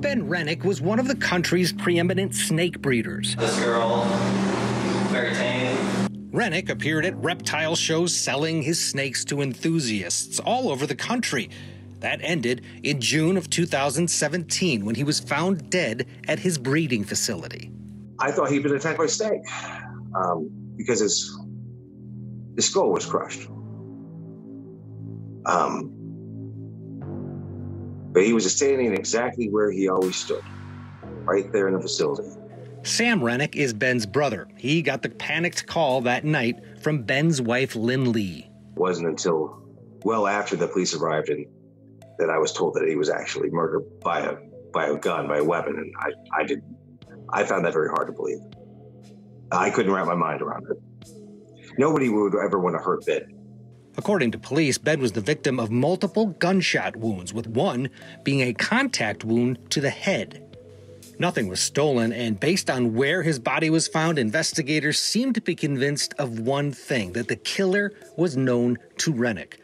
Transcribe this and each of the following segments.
Ben Renick was one of the country's preeminent snake breeders. This girl, very tame. Renick appeared at reptile shows selling his snakes to enthusiasts all over the country. That ended in June of 2017 when he was found dead at his breeding facility. I thought he'd been attacked by a snake because his skull was crushed. But he was standing exactly where he always stood, right there in the facility. Sam Renick is Ben's brother. He got the panicked call that night from Ben's wife, Lynn Lee. It wasn't until well after the police arrived and that I was told that he was actually murdered by a gun, by a weapon, and I found that very hard to believe. I couldn't wrap my mind around it. Nobody would ever want to hurt Ben. According to police, Ben was the victim of multiple gunshot wounds, with one being a contact wound to the head. Nothing was stolen, and based on where his body was found, investigators seemed to be convinced of one thing, that the killer was known to Renick.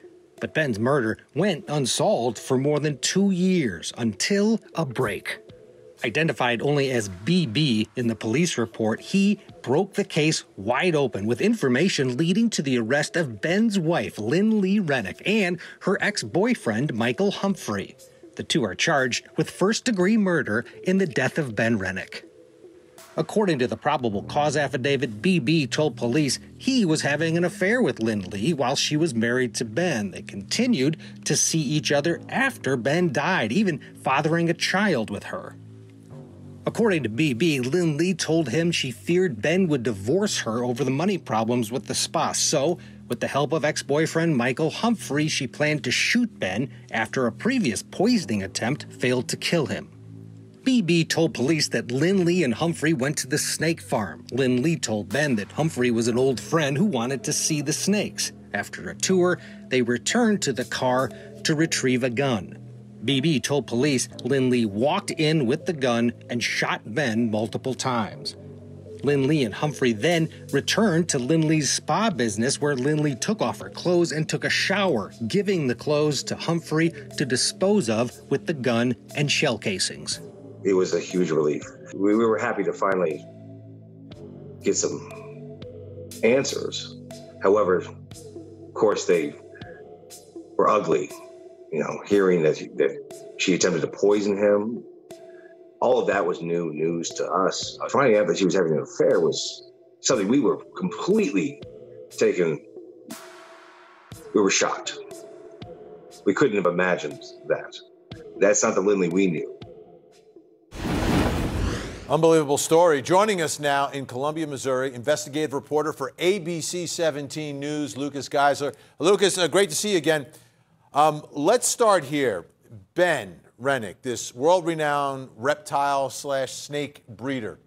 But Ben's murder went unsolved for more than 2 years, until a break. Identified only as BB in the police report, he broke the case wide open with information leading to the arrest of Ben's wife, Lynn Lee Renick, and her ex-boyfriend, Michael Humphrey. The two are charged with first-degree murder in the death of Ben Renick. According to the probable cause affidavit, BB told police he was having an affair with Lynn Lee while she was married to Ben. They continued to see each other after Ben died, even fathering a child with her. According to BB, Lynn Lee told him she feared Ben would divorce her over the money problems with the spa. So, with the help of ex-boyfriend Michael Humphrey, she planned to shoot Ben after a previous poisoning attempt failed to kill him. BB told police that Lynn Lee and Humphrey went to the snake farm. Lynn Lee told Ben that Humphrey was an old friend who wanted to see the snakes. After a tour, they returned to the car to retrieve a gun. BB told police Lynn Lee walked in with the gun and shot Ben multiple times. Lynn Lee and Humphrey then returned to Lynn Lee's spa business, where Lynn Lee took off her clothes and took a shower, giving the clothes to Humphrey to dispose of with the gun and shell casings. It was a huge relief. We were happy to finally get some answers. However, of course, they were ugly. You know, hearing that she attempted to poison him, all of that was new news to us. Finding out that she was having an affair was something we were completely taken. We were shocked. We couldn't have imagined that. That's not the Lynn Lee we knew. Unbelievable story. Joining us now in Columbia, Missouri, investigative reporter for ABC 17 News, Lucas Geiser. Lucas, great to see you again. Let's start here. Ben Renick, this world-renowned reptile / snake breeder.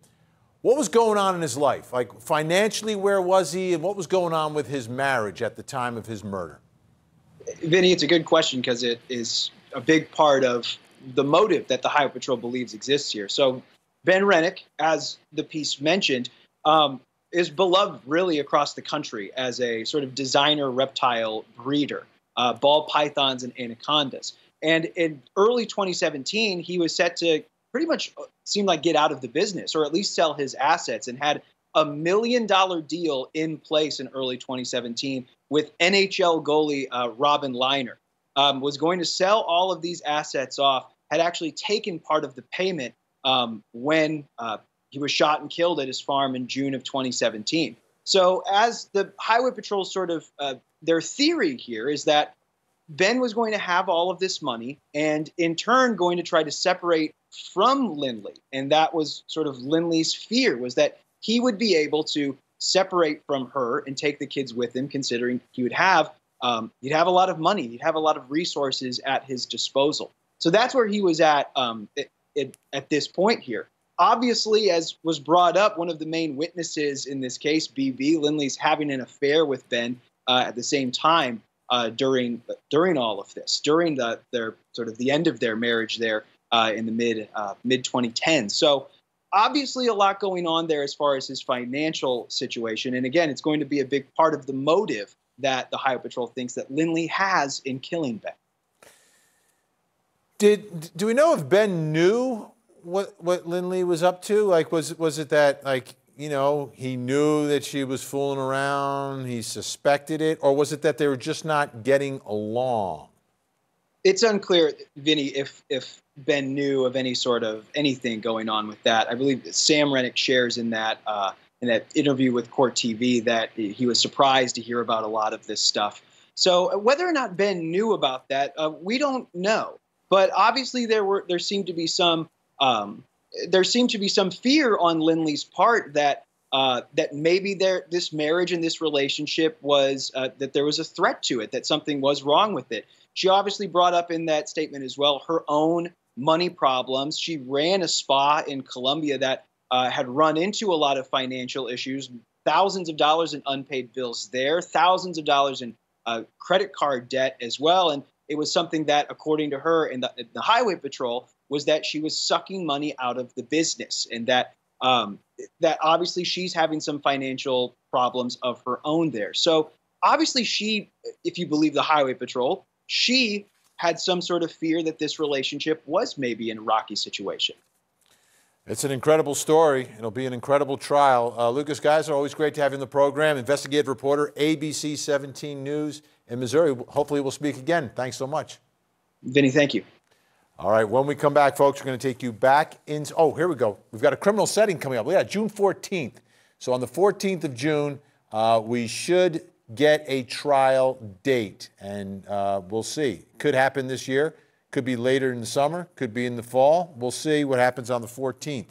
What was going on in his life? Like, financially, where was he? And what was going on with his marriage at the time of his murder? Vinny, it's a good question because it is a big part of the motive that the Highway Patrol believes exists here. So Ben Renick, as the piece mentioned, is beloved really across the country as a sort of designer reptile breeder. Ball pythons and anacondas. And in early 2017, he was set to pretty much seem like get out of the business, or at least sell his assets, and had a $1 million deal in place in early 2017 with NHL goalie Robin Leiner. Was going to sell all of these assets off, had actually taken part of the payment when he was shot and killed at his farm in June of 2017. So as the Highway Patrol sort of, their theory here is that Ben was going to have all of this money and in turn going to try to separate from Lynn Lee. And that was sort of Lynn Lee's fear, was that he would be able to separate from her and take the kids with him, considering he would have, he'd have a lot of money, he'd have a lot of resources at his disposal. So that's where he was at this point here. Obviously, as was brought up, one of the main witnesses in this case, BB, Lynn Lee's having an affair with Ben at the same time during all of this, during their sort of the end of their marriage there in the mid 2010s. So obviously a lot going on there as far as his financial situation. And again, it's going to be a big part of the motive that the Highway Patrol thinks that Lynn Lee has in killing Ben. Do we know if Ben knew what Lynn Lee was up to? Like, was it that, like, you know, he knew that she was fooling around, he suspected it, or was it that they were just not getting along? It's unclear, Vinny, if Ben knew of any sort of anything going on with that. I believe that Sam Renick shares in that interview with Court TV that he was surprised to hear about a lot of this stuff. So whether or not Ben knew about that, we don't know. But obviously there seemed to be some fear on Lynn Lee's part that that maybe this marriage and this relationship was that there was a threat to it, that something was wrong with it. She obviously brought up in that statement as well her own money problems. She ran a spa in Colombia that had run into a lot of financial issues, thousands of dollars in unpaid bills there, thousands of dollars in credit card debt as well. And it was something that, according to her and the Highway Patrol, was that she was sucking money out of the business, and that that obviously she's having some financial problems of her own there. So obviously she, if you believe the Highway Patrol, she had some sort of fear that this relationship was maybe in a rocky situation. It's an incredible story. It'll be an incredible trial. Lucas Geiser, always great to have you on the program. Investigative reporter, ABC 17 News in Missouri. Hopefully we'll speak again. Thanks so much. Vinny, thank you. All right, when we come back, folks, we're going to take you back in. Oh, here we go. We've got a criminal setting coming up. Yeah, June 14th. So on the 14th of June, we should get a trial date, and we'll see. Could happen this year, could be later in the summer, could be in the fall. We'll see what happens on the 14th.